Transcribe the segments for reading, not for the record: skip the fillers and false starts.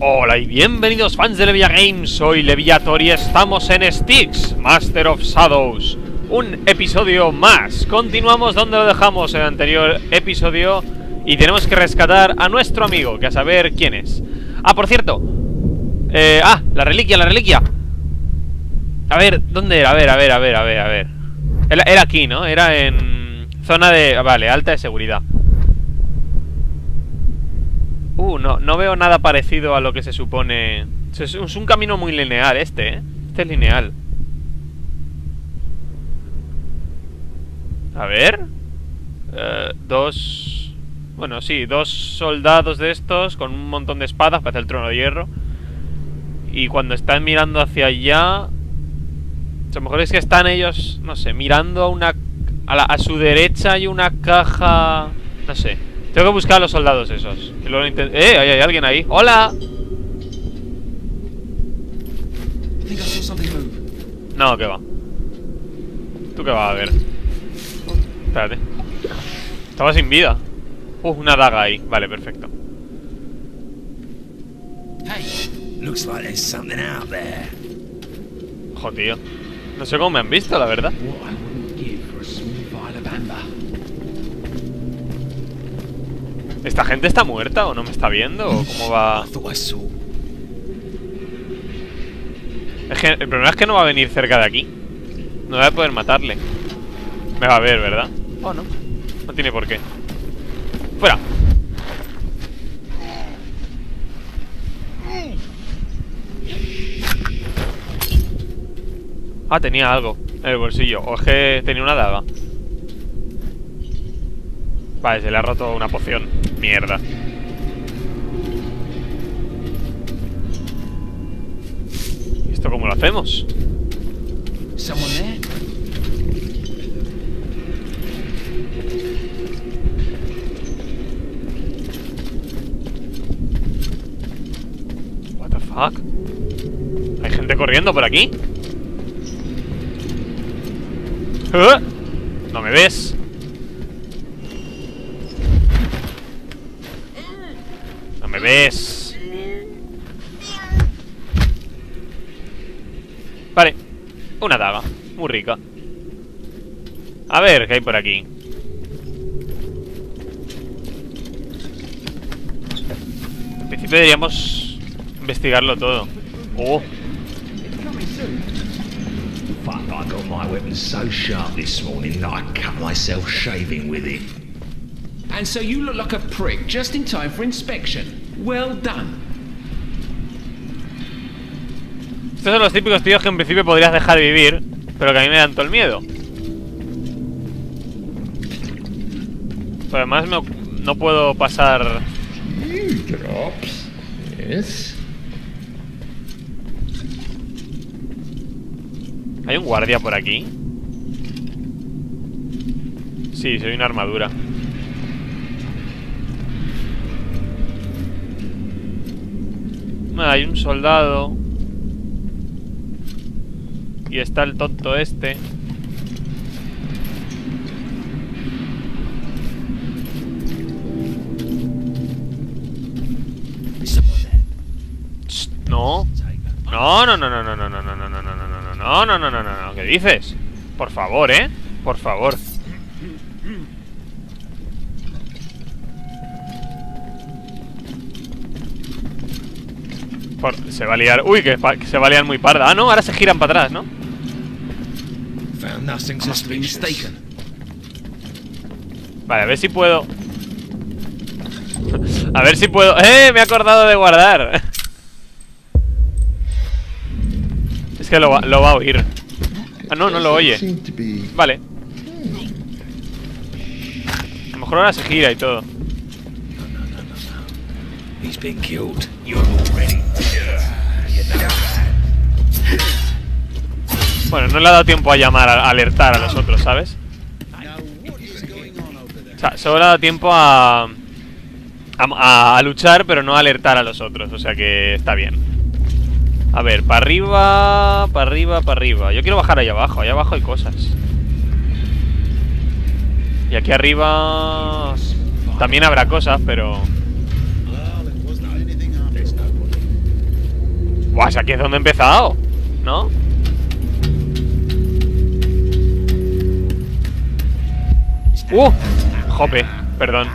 Hola y bienvenidos fans de LevillaGames, soy Levillator y estamos en Styx, Master of Shadows. Un episodio más, continuamos donde lo dejamos en el anterior episodio y tenemos que rescatar a nuestro amigo, que a saber quién es. Ah, por cierto, la reliquia. A ver, ¿dónde era? A ver. Era aquí, ¿no? Era en zona de... Vale, alta de seguridad. No veo nada parecido a lo que se supone. Es un camino muy lineal este, ¿eh? Este es lineal. A ver, dos... Bueno, sí, dos soldados de estos con un montón de espadas, parece el trono de hierro. Y cuando están mirando hacia allá, a lo mejor es que están ellos, no sé, mirando a una... A su derecha hay una caja... No sé. Tengo que buscar a los soldados esos. Hay alguien ahí. ¡Hola! No, que va. ¿Tú qué vas a ver? Espérate. Estaba sin vida. Una daga ahí. Vale, perfecto. Ojo, tío. No sé cómo me han visto, la verdad. ¿Esta gente está muerta o no me está viendo? ¿O cómo va? Es que el problema es que no va a venir cerca de aquí. No voy a poder matarle. Me va a ver, ¿verdad? Oh, no. No tiene por qué. ¡Fuera! Ah, tenía algo en el bolsillo. O es que tenía una daga. Vale, se le ha roto una poción. Mierda. ¿Y esto cómo lo hacemos? What the fuck? ¿Hay gente corriendo por aquí? ¿Eh? ¿No me ves? ¿Ves? Vale, una daga, muy rica. A ver, ¿qué hay por aquí? En principio deberíamos investigarlo todo. Oh. And so you look like a prick just in time for inspection. Well done. Estos son los típicos tíos que en principio podrías dejar vivir, pero que a mí me dan todo el miedo. Pero además no puedo pasar. Drops. Yes. ¿Hay un guardia por aquí? Sí, soy una armadura. Hay un soldado. Y está el tonto este. No. ¿Qué dices? Por favor, ¿eh? Por favor. Se va a liar. Uy, que se va a liar muy parda. Ah, no, ahora se giran para atrás, ¿no? Vale, a ver si puedo. A ver si puedo. Me he acordado de guardar. Es que lo va a oír. Ah, no lo oye. Vale. A lo mejor ahora se gira y todo. Bueno, no le ha dado tiempo a llamar, a alertar a los otros, ¿sabes? O sea, solo le ha dado tiempo a luchar, pero no a alertar a los otros. O sea que está bien. A ver, para arriba, para arriba, para arriba. Yo quiero bajar allá abajo. Allá abajo hay cosas. Y aquí arriba también habrá cosas, pero... Guau, aquí es donde he empezado, ¿no? Jope, perdón.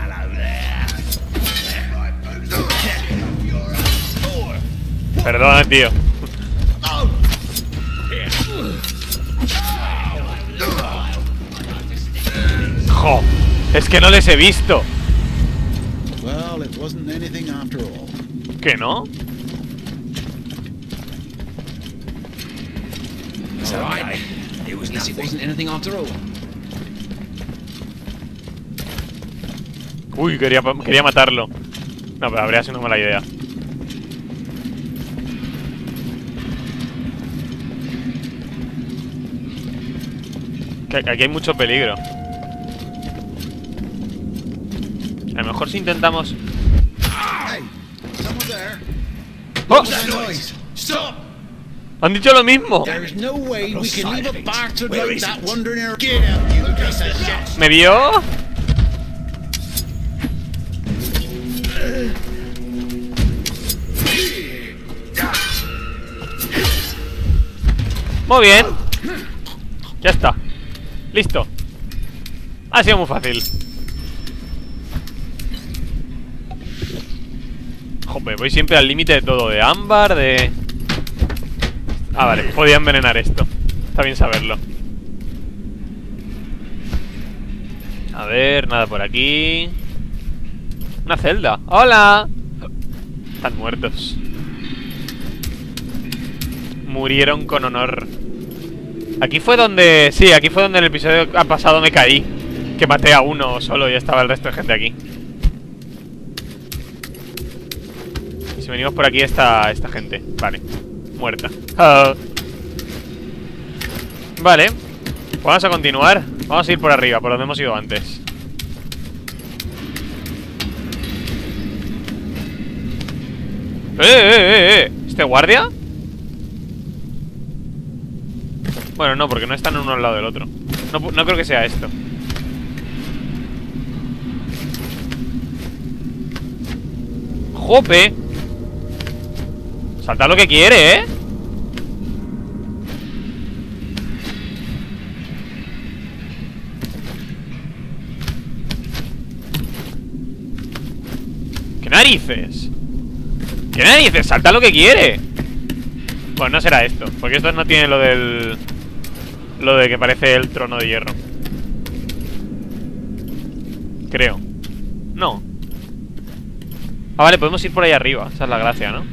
Perdón, tío. Jo, es que no les he visto. ¿Qué no? Uy, quería matarlo. No, pero habría sido una mala idea. Que aquí hay mucho peligro. A lo mejor si intentamos... ¡Oh! ¡Han dicho lo mismo! ¿Me vio? Muy bien. Ya está. Listo. Ha sido muy fácil. Joder, voy siempre al límite de todo. De ámbar, de... Ah, vale, podía envenenar esto. Está bien saberlo. A ver, nada por aquí. Una celda. ¡Hola! Están muertos. Murieron con honor. Aquí fue donde... Sí, aquí fue donde en el episodio pasado me caí. Que maté a uno solo y estaba el resto de gente aquí. Y si venimos por aquí está esta gente. Vale. Muerta. Vale. Vamos a continuar. Vamos a ir por arriba, por donde hemos ido antes. ¿Este guardia? Bueno, no, porque no están uno al lado del otro. No creo que sea esto. ¡Jope! Salta lo que quiere, ¿eh? ¡Qué narices! ¡Qué narices! ¡Salta lo que quiere! Bueno, no será esto, porque estos no tienen lo del... Lo de que parece el trono de hierro. Creo. No. Ah, vale, podemos ir por ahí arriba. Esa es la gracia, ¿no?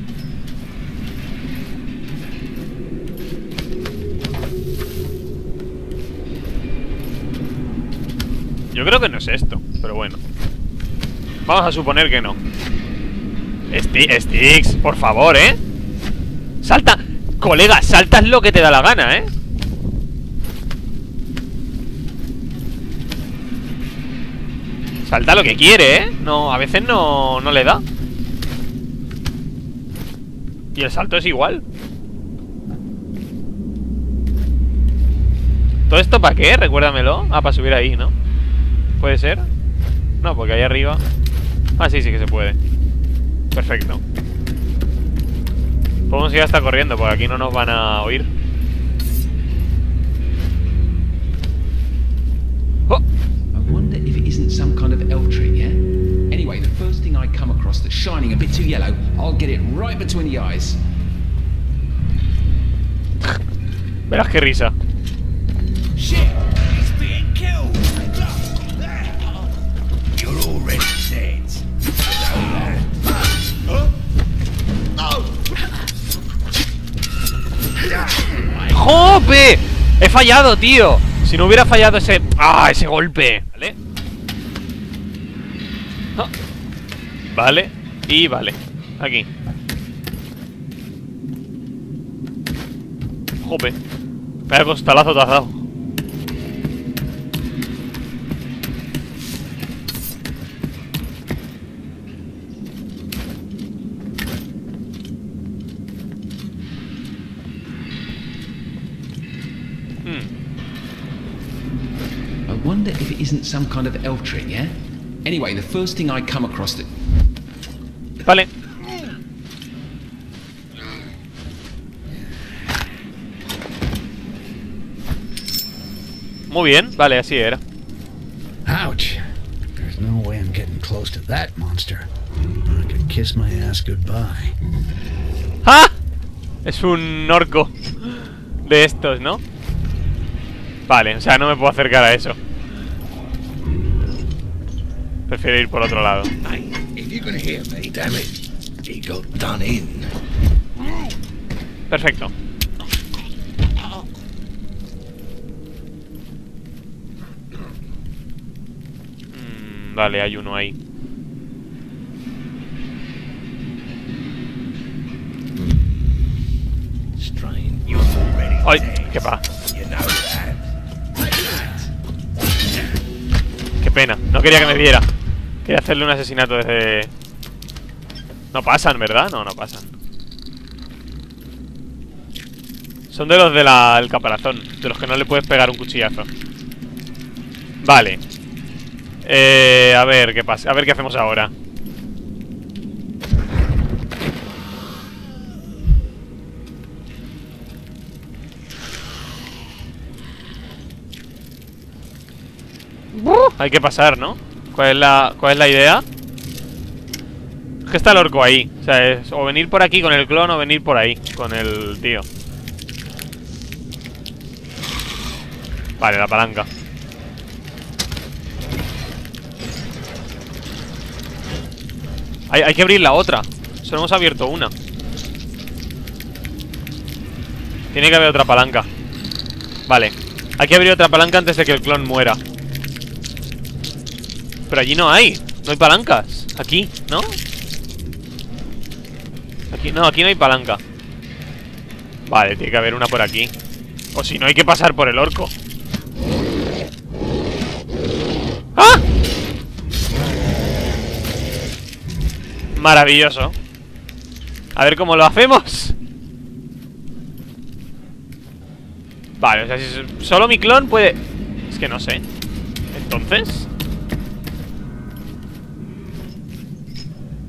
Yo creo que no es esto, pero bueno. Vamos a suponer que no. Styx, por favor, ¿eh? Salta. Colega, saltas lo que te da la gana, ¿eh? Salta lo que quiere, ¿eh? No, a veces no le da. Y el salto es igual. ¿Todo esto para qué? Recuérdamelo. Ah, para subir ahí, ¿no? ¿Puede ser? No, porque ahí arriba... Ah, sí, sí que se puede. Perfecto. Podemos ir hasta corriendo, porque aquí no nos van a oír. ¡Oh! Some kind of elf tree, yeah? Anyway, the first thing I come across that's shining a bit too yellow, I'll get it right between the eyes. Verás qué risa. Shit, he's being killed. You're already dead. ¡Jope! He fallado, tío. Si no hubiera fallado ese... ¡Ah, ese golpe! ¿Vale? Oh. Vale, y vale. Aquí. Jope. Vaya costalazo te has dado. I wonder if it isn't some kind of elf tree, yeah? Anyway, the first thing I come across it. Vale. Muy bien, vale, así era. Ouch. There's no way I'm getting close to that monster. I could kiss my ass goodbye. ¡Ah! Es un orco de estos, ¿no? Vale, o sea, no me puedo acercar a eso. Prefiero ir por otro lado. Perfecto. Vale, hay uno ahí. Ay, qué pa. Qué pena, no quería que me viera. Quería hacerle un asesinato desde... No pasan, ¿verdad? No, no pasan. Son de los del caparazón, de los que no le puedes pegar un cuchillazo. Vale. A ver qué pasa, a ver qué hacemos ahora. Hay que pasar, ¿no? ¿Cuál es la idea? Es que está el orco ahí. O sea, es o venir por aquí con el clon o venir por ahí con el tío. Vale, la palanca. Hay que abrir la otra. Solo hemos abierto una. Tiene que haber otra palanca. Vale. Hay que abrir otra palanca antes de que el clon muera. Pero allí no hay. No hay palancas. Aquí, ¿no? Aquí, no, aquí no hay palanca. Vale, tiene que haber una por aquí. O si no, hay que pasar por el orco. ¡Ah! Maravilloso. A ver cómo lo hacemos. Vale, o sea, si solo mi clon puede... Es que no sé. Entonces...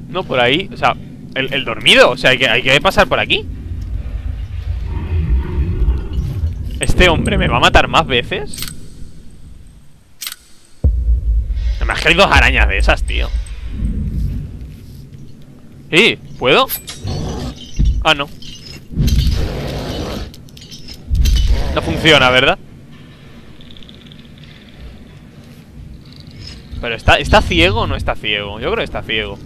No, por ahí, o sea, el dormido. O sea, hay que pasar por aquí. Este hombre me va a matar más veces. Además que hay dos arañas de esas, tío. ¿Y? ¿Puedo? Ah, no. No funciona, ¿verdad? Pero ¿está ciego o no está ciego? Yo creo que está ciego.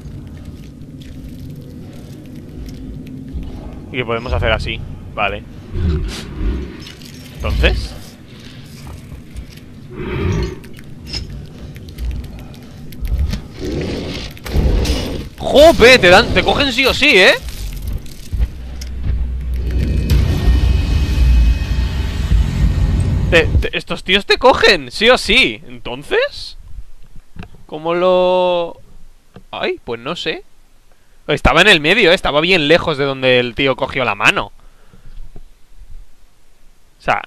Y que podemos hacer así, vale. Entonces, ¡jope! Te cogen sí o sí, ¿eh? Estos tíos te cogen sí o sí. Entonces, ¿cómo lo...? Ay, pues no sé. Estaba en el medio, estaba bien lejos de donde el tío cogió la mano. O sea,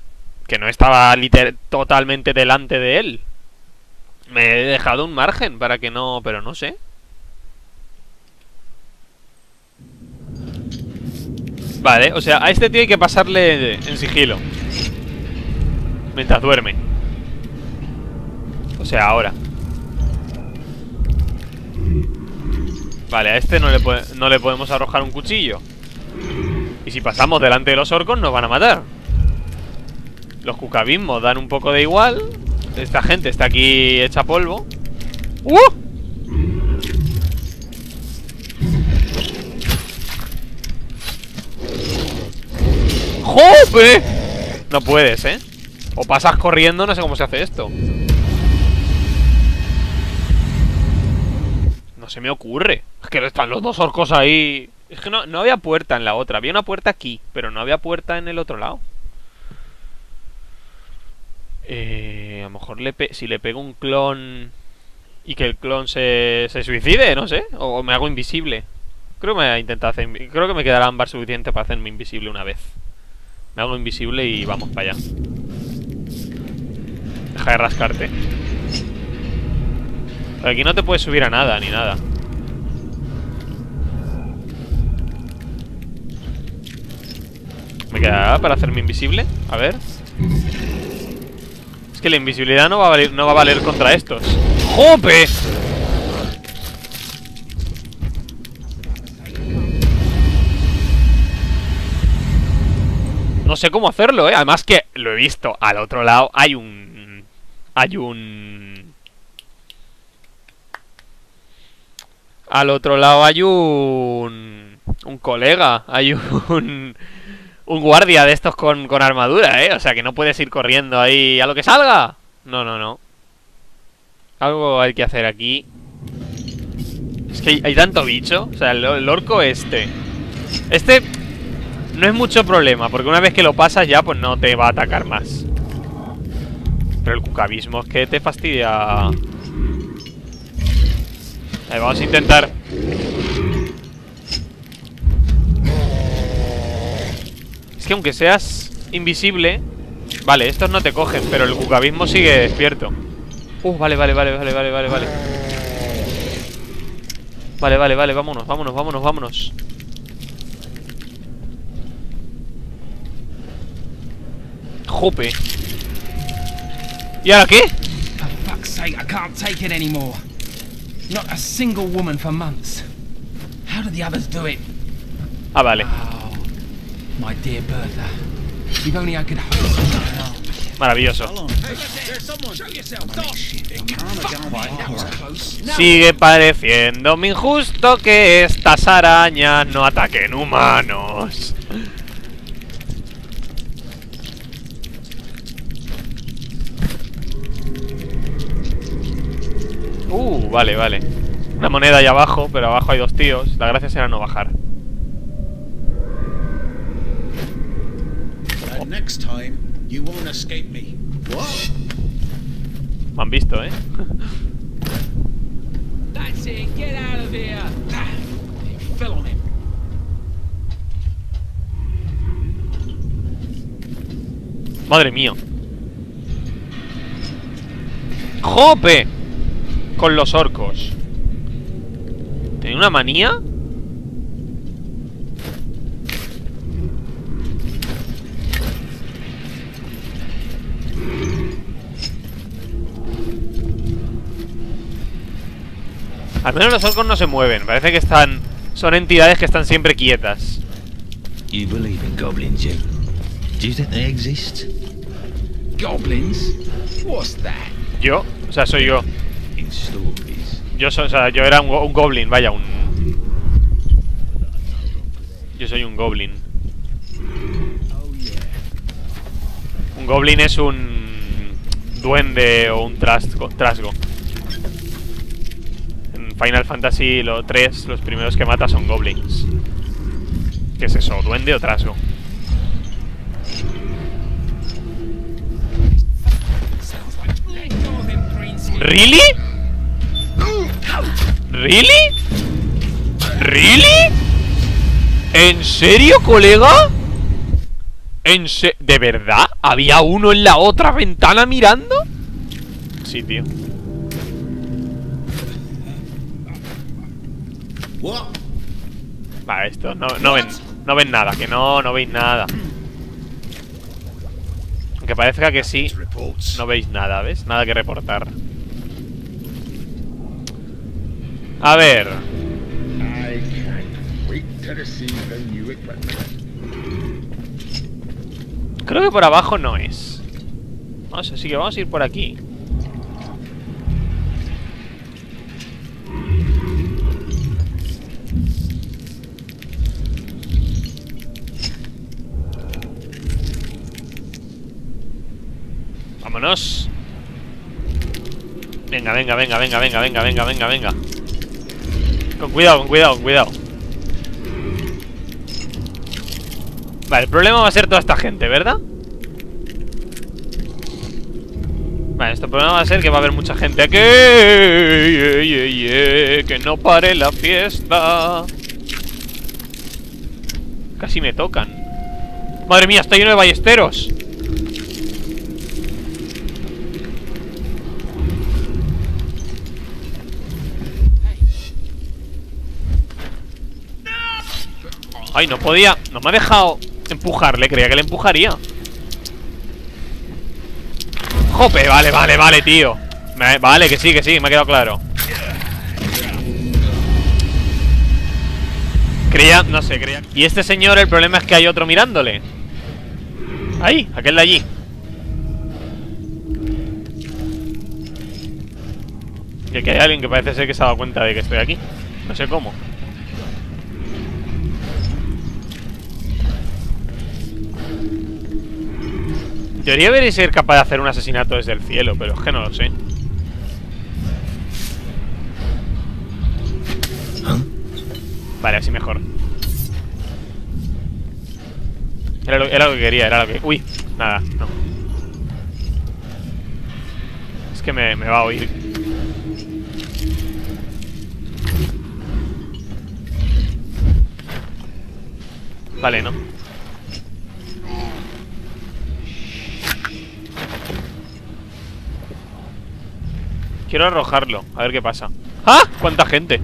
que no estaba totalmente delante de él. Me he dejado un margen para que no... Pero no sé. Vale, o sea, a este tío hay que pasarle en sigilo mientras duerme. O sea, ahora. Vale, a este no le podemos arrojar un cuchillo. Y si pasamos delante de los orcos nos van a matar. Los cucabismos dan un poco de igual. Esta gente está aquí hecha polvo. ¡Jope! No puedes, ¿eh? O pasas corriendo, no sé cómo se hace esto. No se me ocurre. Es que están los dos orcos ahí. Es que no había puerta en la otra. Había una puerta aquí, pero no había puerta en el otro lado. A lo mejor si le pego un clon y que el clon se suicide, no sé. O me hago invisible. Creo que me he intentado hacer. Creo que me quedará ámbar suficiente para hacerme invisible una vez. Me hago invisible y vamos para allá. Deja de rascarte. Pero aquí no te puedes subir a nada, ni nada. ¿Me quedará para hacerme invisible? A ver. Es que la invisibilidad no va a valer contra estos. ¡Jope! No sé cómo hacerlo, ¿eh? Además que lo he visto. Al otro lado hay un... Al otro lado hay un... colega. Hay un... guardia de estos con armadura, ¿eh? O sea, que no puedes ir corriendo ahí a lo que salga. No, no, no. Algo hay que hacer aquí. Es que hay tanto bicho. O sea, el orco este. Este no es mucho problema, porque una vez que lo pasas ya, pues no te va a atacar más. Pero el cucabismo es que te fastidia. Ahí, vamos a intentar. Es que aunque seas invisible... Vale, estos no te cogen, pero el cucabismo sigue despierto. Vale, vale. Vale, vámonos. Jope. ¿Y ahora qué? For fuck's sake, I can't take it anymore. Not a single woman for months. How do the others do it? Ah, vale. My dear Bertha, if only I could hope so. Maravilloso. Sigue pareciéndome injusto que estas arañas no ataquen humanos. Vale, vale. Una moneda ahí abajo, pero abajo hay dos tíos. La gracia será no bajar. Next time, you won't escape me. What? Me han visto, ¿eh? That's it. Get out of here. You fell on him. Madre mía. ¡Jope! Con los orcos. ¿Tenía una manía? Al menos los orcos no se mueven. Parece que están... Son entidades que están siempre quietas. You believe in goblins, you? Do you think they exist? Goblins? What's that? Yo, o sea, soy yo. Yo era un goblin, vaya, un... Yo soy un goblin. Un goblin es un duende o un trasgo. En Final Fantasy III, los primeros que mata son goblins. ¿Qué es eso? ¿Duende o trasgo? ¿Really? ¿Really? ¿En serio, colega? ¿De verdad? ¿Había uno en la otra ventana mirando? Sí, tío. Vale, esto no ven nada, que no veis nada. Aunque parezca que sí, no veis nada, ¿ves? Nada que reportar. A ver. Creo que por abajo no es. No sé, así que vamos a ir por aquí. Vámonos. Venga. Con cuidado, con cuidado. Vale, el problema va a ser toda esta gente, ¿verdad? Vale, este problema va a ser que va a haber mucha gente aquí. Que no pare la fiesta. Casi me tocan. Madre mía, está lleno de ballesteros. Ay, no podía, no me ha dejado empujarle, creía que le empujaría. Jope, vale, vale, vale, tío. Vale, que sí, me ha quedado claro. Creía, no sé, creía. Y este señor, el problema es que hay otro mirándole. Ahí, aquel de allí. Y aquí hay alguien que parece ser que se ha dado cuenta de que estoy aquí. No sé cómo. Debería haber sido capaz de hacer un asesinato desde el cielo, pero es que no lo sé. Vale, así mejor. Era lo que quería, era lo que... Uy, nada, no. Es que me va a oír. Vale, no. Quiero arrojarlo, a ver qué pasa. ¡Ah! ¡Cuánta gente!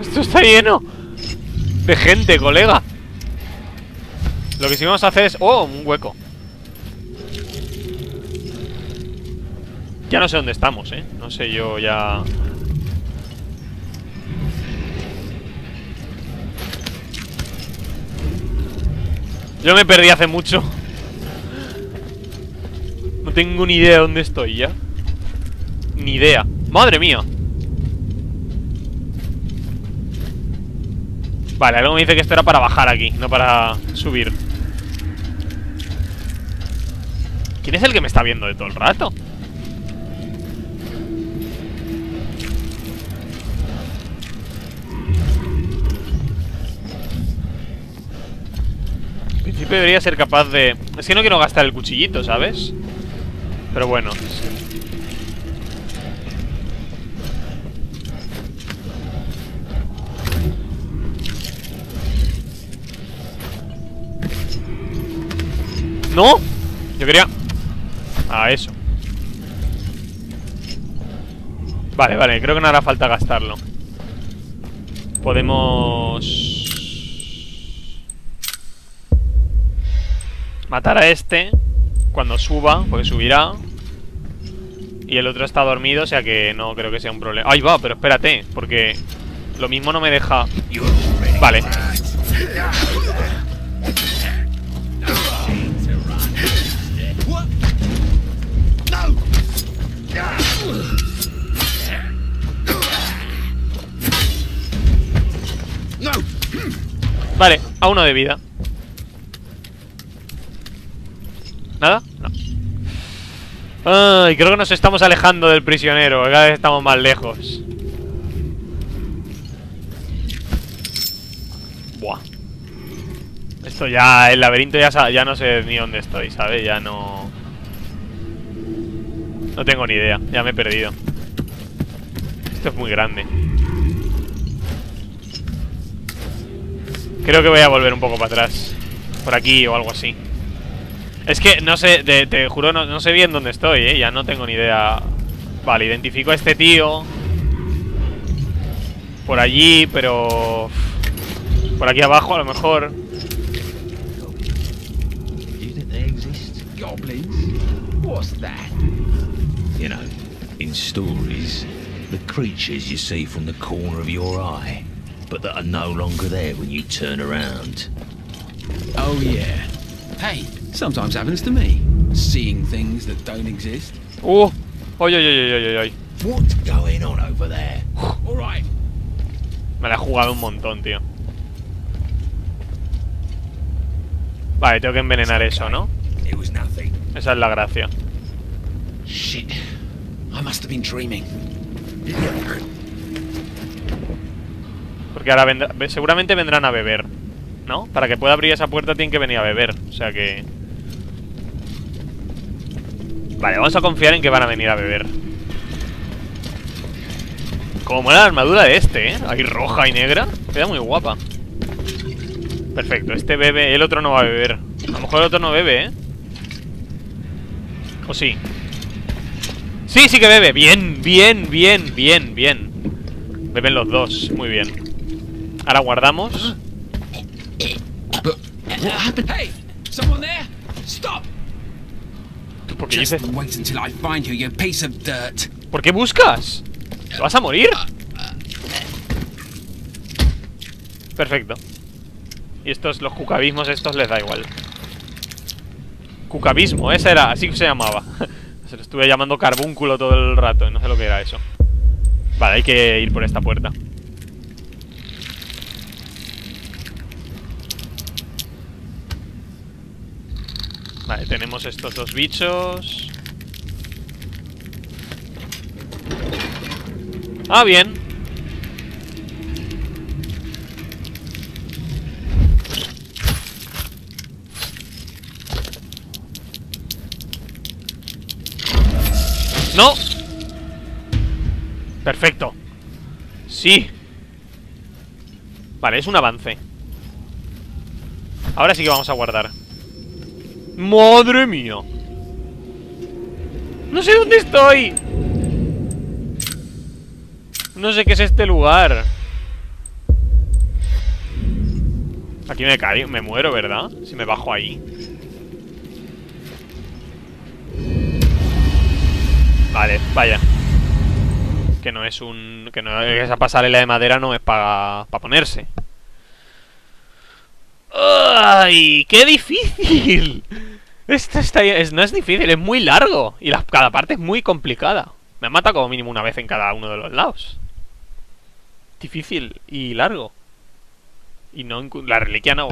Esto está lleno de gente, colega. Lo que sí vamos a hacer es... ¡Oh! Un hueco. Ya no sé dónde estamos, ¿eh? No sé, yo ya... Yo me perdí hace mucho. No tengo ni idea de dónde estoy ya. Ni idea. ¡Madre mía! Vale, algo me dice que esto era para bajar aquí, no para subir. ¿Quién es el que me está viendo de todo el rato? En principio debería ser capaz de... Es que no quiero gastar el cuchillito, ¿sabes? Pero bueno. ¡No! Yo quería... Ah, eso. Vale, vale, creo que no hará falta gastarlo. Podemos... matar a este cuando suba, porque subirá. Y el otro está dormido, o sea que no creo que sea un problema. ¡Ay, va! Pero espérate, porque lo mismo no me deja... Vale. Vale, a uno de vida. ¿Nada? No. Ay, creo que nos estamos alejando del prisionero. Cada vez estamos más lejos. Buah. Esto ya, el laberinto ya no sé ni dónde estoy, ¿sabes? Ya no... No tengo ni idea, ya me he perdido. Esto es muy grande. Creo que voy a volver un poco para atrás. Por aquí o algo así. Es que no sé, te juro, no sé bien dónde estoy, ¿eh? Ya no tengo ni idea. Vale, identifico a este tío. Por allí, pero... Por aquí abajo a lo mejor. You know, in stories, the creatures you see from the corner of your eye, but that are no longer there when you turn around. Oh yeah. Hey, sometimes happens to me. Seeing things that don't exist. Oh, oh, yeah, yeah, yeah, yeah. What's going on over there? All right. Me la he jugado un montón, tío. Vale, tengo que envenenar eso, ¿no? Esa es la gracia. Shit. I must have been dreaming. Porque ahora seguramente vendrán a beber, ¿no? Para que pueda abrir esa puerta tienen que venir a beber. O sea que... Vale, vamos a confiar en que van a venir a beber. Como mola la armadura de este, ¿eh? Ahí roja y negra. Queda muy guapa. Perfecto, este bebe, el otro no va a beber. A lo mejor el otro no bebe, ¿eh? ¿O sí? Sí, sí que bebe. Bien, bien, bien, bien, bien. Beben los dos, muy bien. Ahora guardamos. Someone there? Stop. ¿Por qué dices? ¿Por qué buscas? ¿Te vas a morir? Perfecto. Y estos, los cucabismos estos les da igual. Cucabismo, ese era, así que se llamaba. Se lo estuve llamando carbúnculo todo el rato, no sé lo que era eso. Vale, hay que ir por esta puerta. Vale, tenemos estos dos bichos. Ah, bien. ¡No! Perfecto. Sí. Vale, es un avance. Ahora sí que vamos a guardar. ¡Madre mía! ¡No sé dónde estoy! No sé qué es este lugar. Aquí me caigo, me muero, ¿verdad? Si me bajo ahí. Vale, vaya. Que no es un... que no es esa pasarela de madera, no es para ponerse. ¡Ay! ¡Qué difícil! Esto está, no es difícil, es muy largo. Y cada parte es muy complicada. Me mata como mínimo una vez en cada uno de los lados. Difícil y largo. Y no... la reliquia no...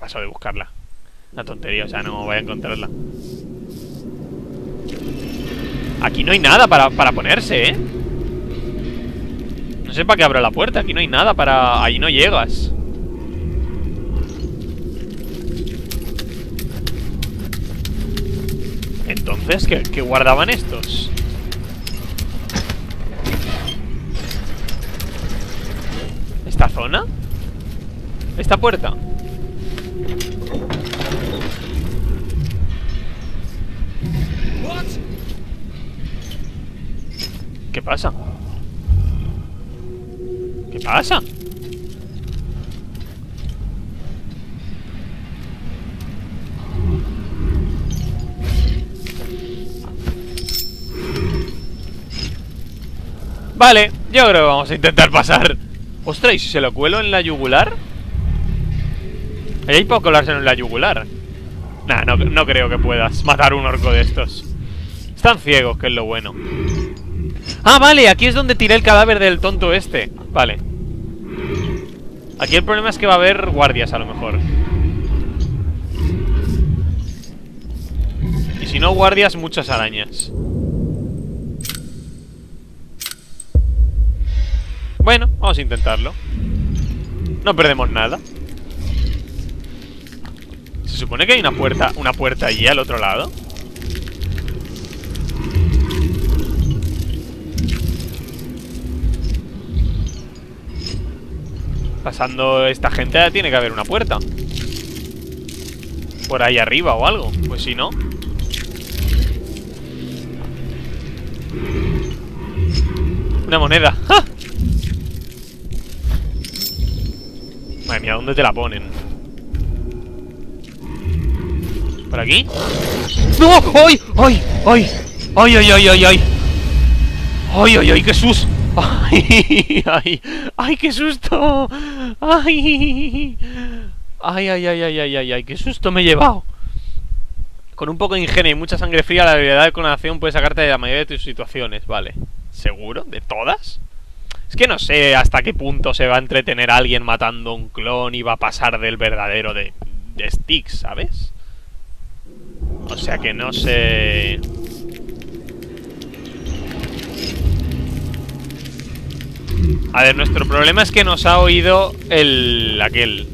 paso de buscarla. Una tontería, o sea, no voy a encontrarla. Aquí no hay nada para ponerse, ¿eh? No sé para qué abro la puerta. Aquí no hay nada para... ahí no llegas. Entonces, ¿qué guardaban estos? ¿Esta zona? ¿Esta puerta? ¿Qué pasa? ¿Qué pasa? Vale, yo creo que vamos a intentar pasar. Ostras, ¿y si se lo cuelo en la yugular? Ahí hay para colárselo en la yugular. Nah, no creo que puedas matar un orco de estos. Están ciegos, que es lo bueno. Ah, vale, aquí es donde tiré el cadáver del tonto este. Vale. Aquí el problema es que va a haber guardias a lo mejor. Y si no guardias, muchas arañas. Bueno, vamos a intentarlo. No perdemos nada. Se supone que hay una puerta allí al otro lado. Pasando esta gente tiene que haber una puerta. Por ahí arriba o algo. Pues si no. Una moneda. ¡Ja! Madre mía, ¿dónde te la ponen? ¿Por aquí? ¡No! ¡Ay! ¡Ay! ¡Ay! ¡Ay! ¡Ay! ¡Ay! ¡Ay! ¡Ay! ¡Ay! ¡Ay! ¡Ay! ¡Qué susto! ¡Ay! ¡Ay! ¡Ay! ¡Qué susto! ¡Ay! ¡Ay! ¡Ay! ¡Ay! ¡Ay! ¡Ay! ¡Ay! ¡Ay! ¡Qué susto me he llevado! Con un poco de ingenio y mucha sangre fría, la habilidad de clonación puede sacarte de la mayoría de tus situaciones, vale. ¿Seguro? ¿De todas? Es que no sé hasta qué punto se va a entretener a alguien matando a un clon y va a pasar del verdadero de Styx, ¿sabes? O sea que no sé... A ver, nuestro problema es que nos ha oído aquel.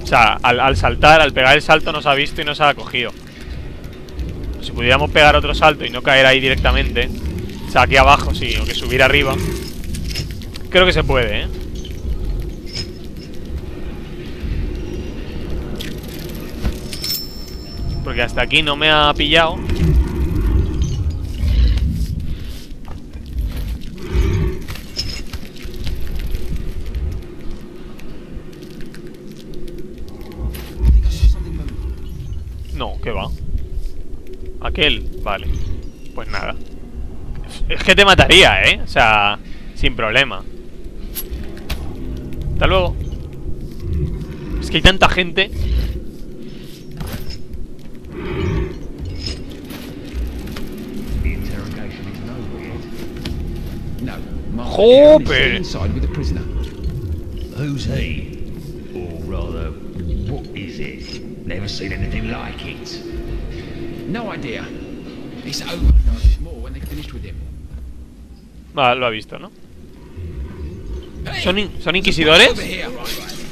O sea, al saltar, al pegar el salto nos ha visto y nos ha cogido. Si pudiéramos pegar otro salto y no caer ahí directamente... O sea, aquí abajo, sí, o que subir arriba. Creo que se puede, ¿eh? Porque hasta aquí no me ha pillado. ¿Qué va? Aquel, vale. Pues nada. Es que te mataría, ¿eh? O sea, sin problema. Hasta luego. Es que hay tanta gente. ¡Jope! Who's he? Or rather, what is it? Never seen anything like it. No idea. It's over more when they finished with him. Ah, lo ha visto, ¿no? ¿Son inquisidores?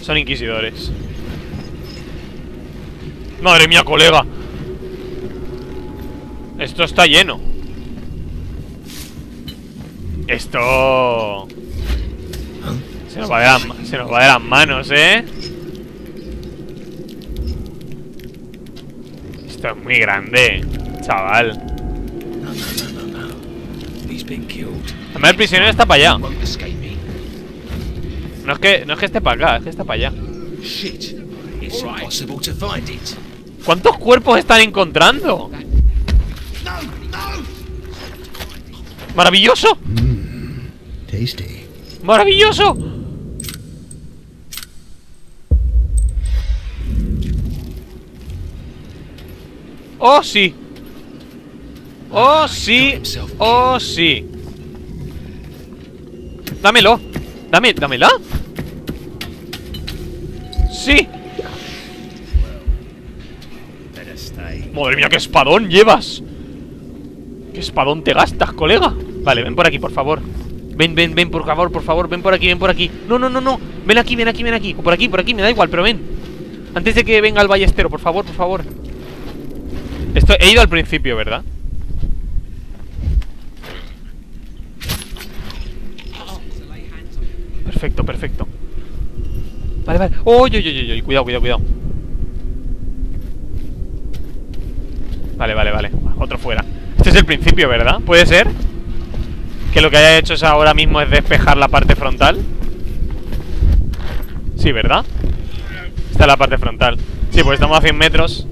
Son inquisidores. Madre mía, colega. Esto está lleno. Esto... Se nos va de las manos, ¿eh? Esto es muy grande, chaval. Además el prisionero está para allá. No es que esté para acá, es que está para allá. ¿Cuántos cuerpos están encontrando? ¡Maravilloso! ¡Maravilloso! ¡Oh, sí! ¡Oh, sí! ¡Oh, sí! ¡Dámelo! ¡Dámela! ¡Sí! ¡Madre mía, qué espadón llevas! ¡Qué espadón te gastas, colega! Vale, ven por aquí, por favor. Ven, por favor, ven por aquí. No. Ven aquí. O por aquí, me da igual, pero ven. Antes de que venga el ballestero, por favor. Esto he ido al principio, ¿verdad? Perfecto. Vale. ¡Oye! Cuidado. Vale. Otro fuera. Este es el principio, ¿verdad? ¿Puede ser? Que lo que haya hecho es ahora mismo es despejar la parte frontal. Sí, ¿verdad? Esta es la parte frontal. Sí, pues estamos a 100 metros.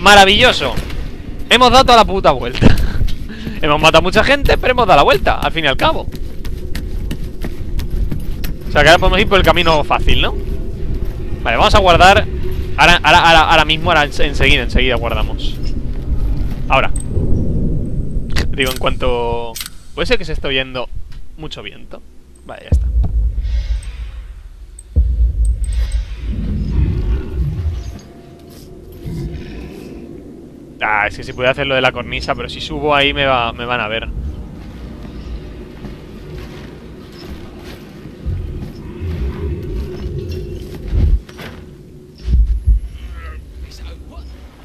¡Maravilloso! Hemos dado toda la puta vuelta. Hemos matado a mucha gente, pero hemos dado la vuelta, al fin y al cabo. O sea, que ahora podemos ir por el camino fácil, ¿no? Vale, vamos a guardar. Ahora mismo, enseguida guardamos. Ahora. Digo, en cuanto... Puede ser que se esté oyendo mucho viento. Vale, ya está. Ah, es que si pudiera hacer lo de la cornisa, pero si subo ahí me van a ver.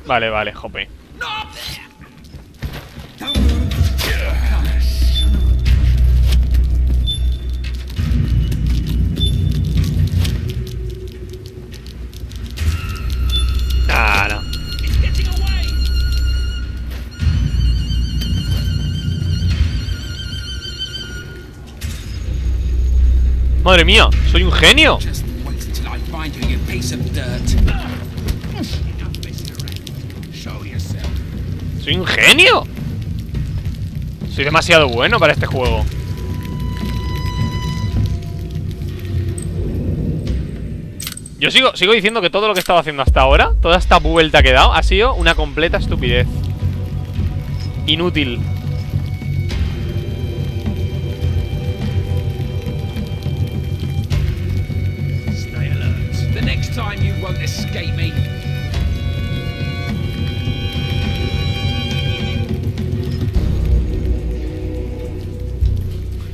Vale, jope. Madre mía, soy un genio. Soy demasiado bueno para este juego. Yo sigo diciendo que todo lo que he estado haciendo hasta ahora, toda esta vuelta que he dado, ha sido una completa estupidez. Inútil.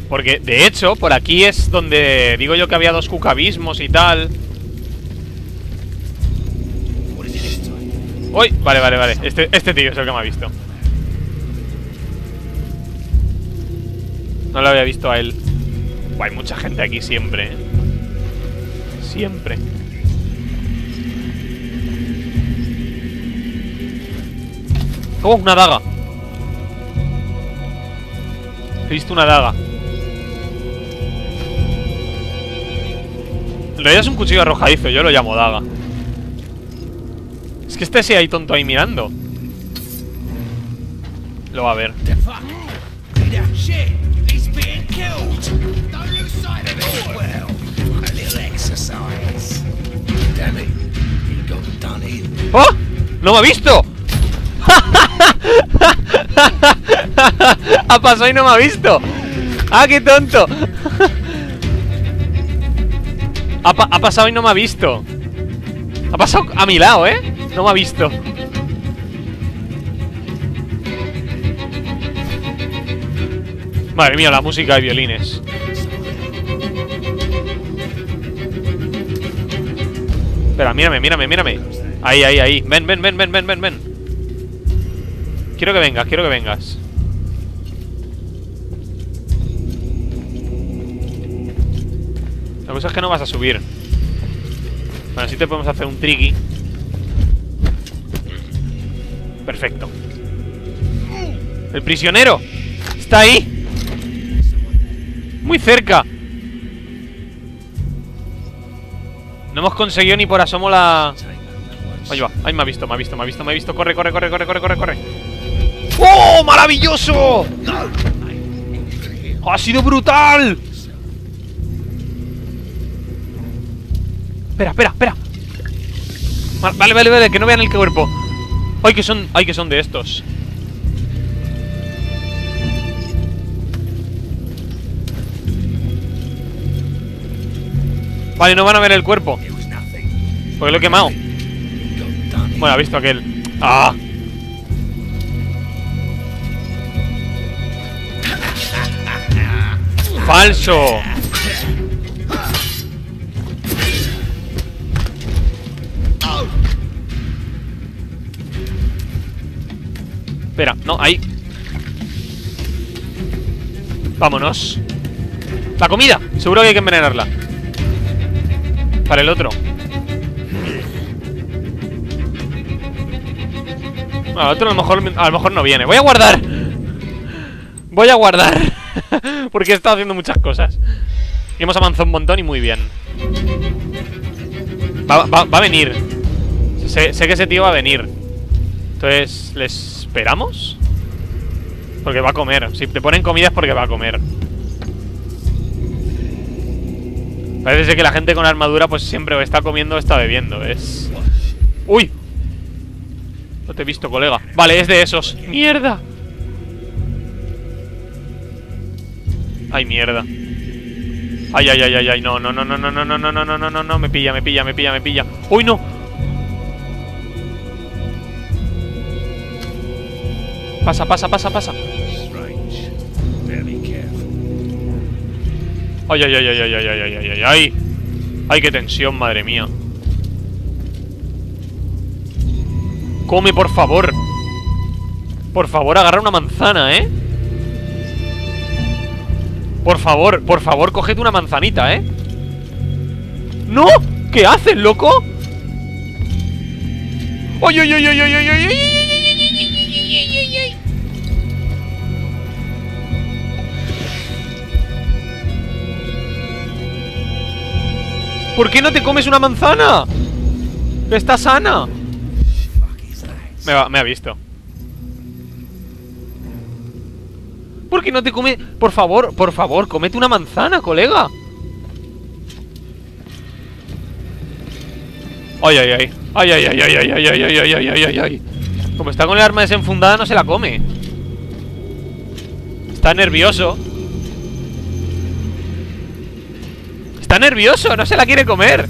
Porque, de hecho, por aquí es donde digo yo que había dos cucabismos y tal. ¡Uy! Vale. Este tío es el que me ha visto. No lo había visto a él. Hay mucha gente aquí siempre, ¿eh? Siempre. ¡Oh, una daga! He visto una daga. En realidad es un cuchillo arrojadizo, yo lo llamo daga. Es que este sí hay tonto ahí mirando. Lo va a ver. ¡Oh! ¡No me ha visto! Ha pasado y no me ha visto. ¡Ah, qué tonto! Ha pasado y no me ha visto. Ha pasado a mi lado, ¿eh? No me ha visto. Madre mía, la música de violines. Espera, mírame, mírame, mírame. Ahí, ahí, ahí. Ven, ven, ven, ven, ven, ven, ven. Quiero que vengas, quiero que vengas. La cosa es que no vas a subir. Bueno, sí te podemos hacer un tricky. Perfecto. ¡El prisionero! ¡Está ahí! ¡Muy cerca! No hemos conseguido ni por asomo la... Ahí va, ahí me ha visto, me ha visto, me ha visto, me ha visto. Corre, corre, corre, corre, corre, corre, corre. ¡Oh! ¡Maravilloso! ¡Ha sido brutal! Espera, espera, espera. Vale, vale, vale, que no vean el cuerpo. Ay, que son de estos. Vale, no van a ver el cuerpo. Porque lo he quemado. Bueno, ha visto aquel. ¡Ah! ¡Falso! Espera, no, ahí. Vámonos. La comida, seguro que hay que envenenarla. Para el otro. Bueno, el otro a lo mejor no viene. Voy a guardar. Voy a guardar. Porque he estado haciendo muchas cosas. Y hemos avanzado un montón y muy bien. Va a venir. Sé que ese tío va a venir. Entonces, les... ¿Esperamos? Porque va a comer. Si te ponen comida es porque va a comer. Parece ser que la gente con armadura pues siempre o está comiendo o está bebiendo. Es... ¡Uy! No te he visto, colega. Vale, es de esos. ¡Mierda! ¡Ay, mierda! ¡Ay, ay, ay, ay, ay! No, no, no, no, no, no, no, no, no, no, no, no, no. Me pilla, me pilla, me pilla, me pilla. ¡Uy, no! Pasa, pasa, pasa, pasa. Ay, ay, ay, ay, ay, ay, ay, ay, ay, ay. Ay, qué tensión, madre mía. Come, por favor. Por favor, agarra una manzana, ¿eh? Por favor, cógete una manzanita, ¿eh? ¡No! ¿Qué haces, loco? ¡Ay, ay, ay, ay, ay, ay, ay, ay! ¿Por qué no te comes una manzana? ¡Está sana! Me ha visto. ¿Por qué no te comes? Por favor, comete una manzana, colega. Ay, ay, ay. Ay, ay, ay, ay, ay, ay, ay, ay, ay, ay, ay, ay. Como está con el arma desenfundada, no se la come. Está nervioso. Está nervioso, no se la quiere comer.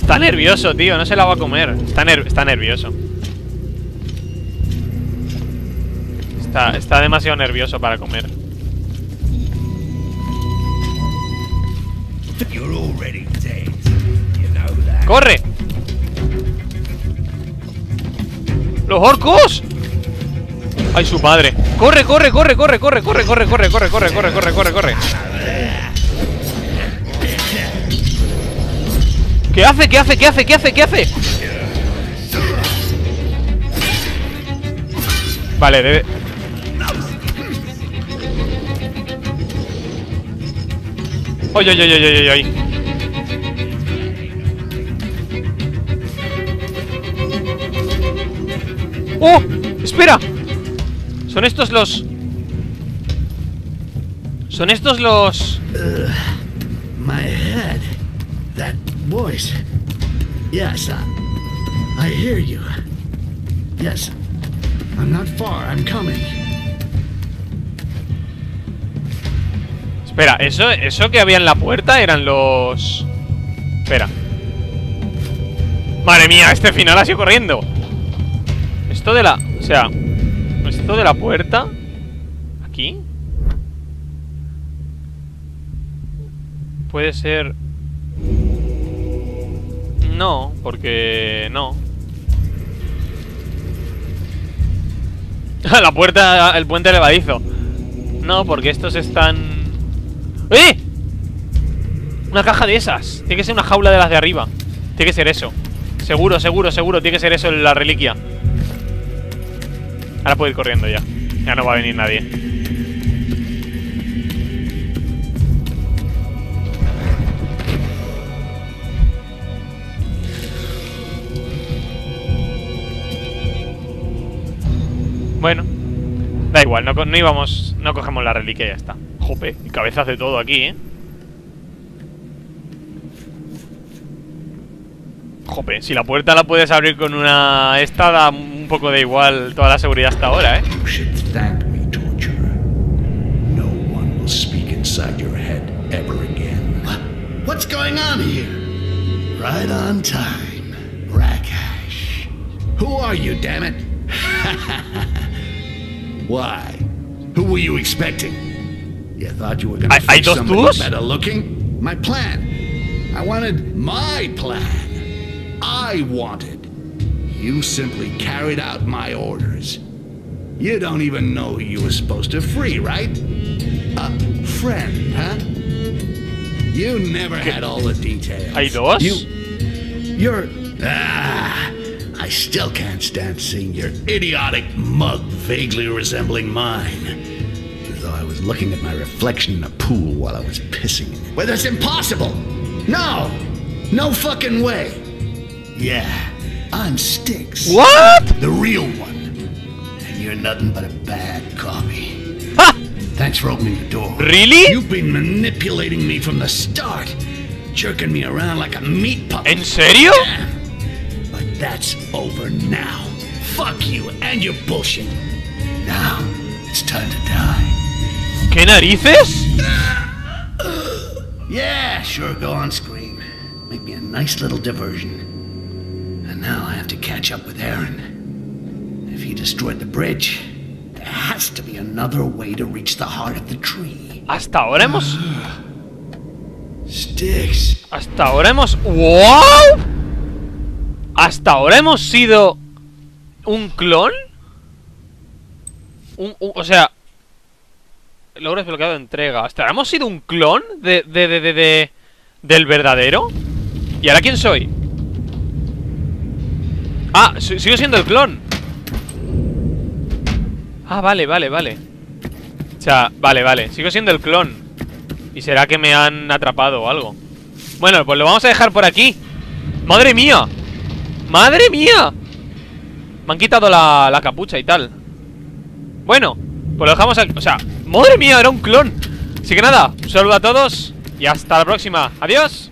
Está nervioso, tío, no se la va a comer. Está nervioso. Está demasiado nervioso para comer. ¡Corre! ¡Los orcos! ¡Ay, su padre! ¡Corre, corre, corre, corre, corre, corre, corre, corre, corre, corre, corre, corre, corre, corre! ¿Qué hace? ¿Qué hace? ¿Qué hace? ¿Qué hace? ¿Qué hace? Vale, debe... ¡Ay, ay, ay, ay, ay, ay! ¡Oh! ¡Espera! ¿Son estos los...? ¿Son estos los...? My head. That voice. Yes, I hear you. Yes. I'm not far. I'm coming. Espera, eso que había en la puerta eran los... Espera. Madre mía, este final ha sido corriendo. Esto de la... O sea... Esto de la puerta... Aquí... Puede ser... No, porque... No. La puerta... El puente levadizo. No, porque estos están... ¡Eh! Una caja de esas. Tiene que ser una jaula de las de arriba. Tiene que ser eso. Seguro, seguro, seguro. Tiene que ser eso la reliquia. Ahora puedo ir corriendo ya. Ya no va a venir nadie. Bueno, da igual, no íbamos, no cogemos la reliquia y ya está. Jope, y cabezas de todo aquí, ¿eh? Jope, si la puerta la puedes abrir con una... Esta da un poco de igual toda la seguridad hasta ahora, ¿eh? What's going on here? Right on time, Rakesh. Who are you, damn it? Why? Who were you expecting? You thought you were gonna find somebody better looking? My plan. I wanted my plan. I wanted. You simply carried out my orders. You don't even know who you were supposed to free, right? A friend, huh? You never had all the details. Hay dos? You're... Ah! I still can't stand seeing your idiotic mug vaguely resembling mine. As though I was looking at my reflection in a pool while I was pissing. Well, that's impossible! No! No fucking way! Yeah, I'm Styx. What? The real one. And you're nothing but a bad copy. Ha! Thanks for opening the door. Really? You've been manipulating me from the start. Jerking me around like a meat puppet. En serio? Yeah. That's over now. Fuck you and your bullshit. Now it's time to die. ¿Qué narices? Yeah, sure, go on, scream. Make me a nice little diversion. And now I have to catch up with Aaron. If he destroyed the bridge, there has to be another way to reach the heart of the tree. Hasta ahora hemos... Styx. Hasta ahora hemos... ¡Wow! ¿Hasta ahora hemos sido un clon? O sea... Logro desbloqueado de entrega. ¿Hasta ahora hemos sido un clon del verdadero? ¿Y ahora quién soy? Ah, sigo siendo el clon. Ah, vale, vale, vale. O sea, vale, vale. Sigo siendo el clon. ¿Y será que me han atrapado o algo? Bueno, pues lo vamos a dejar por aquí. ¡Madre mía! ¡Madre mía! Me han quitado la capucha y tal. Bueno, pues lo dejamos aquí. O sea, ¡madre mía! Era un clon. Así que nada, un saludo a todos y hasta la próxima. ¡Adiós!